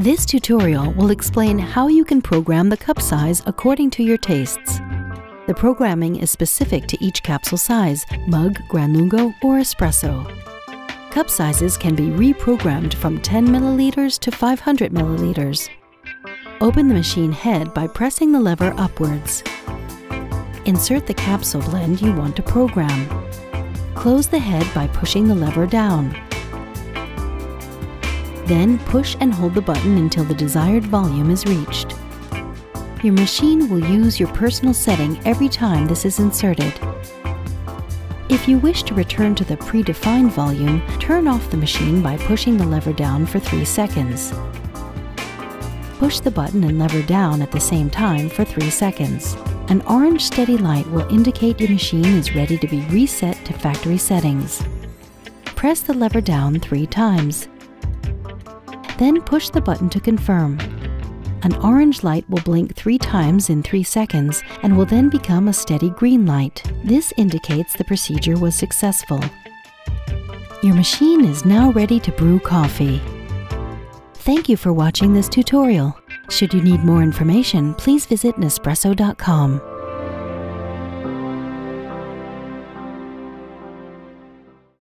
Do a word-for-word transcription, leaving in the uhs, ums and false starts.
This tutorial will explain how you can program the cup size according to your tastes. The programming is specific to each capsule size, mug, Gran Lungo, or espresso. Cup sizes can be reprogrammed from ten milliliters to five hundred milliliters. Open the machine head by pressing the lever upwards. Insert the capsule blend you want to program. Close the head by pushing the lever down. Then push and hold the button until the desired volume is reached. Your machine will use your personal setting every time this is inserted. If you wish to return to the predefined volume, turn off the machine by pushing the lever down for three seconds. Push the button and lever down at the same time for three seconds. An orange steady light will indicate your machine is ready to be reset to factory settings. Press the lever down three times. Then push the button to confirm. An orange light will blink three times in three seconds and will then become a steady green light. This indicates the procedure was successful. Your machine is now ready to brew coffee. Thank you for watching this tutorial. Should you need more information, please visit Nespresso dot com.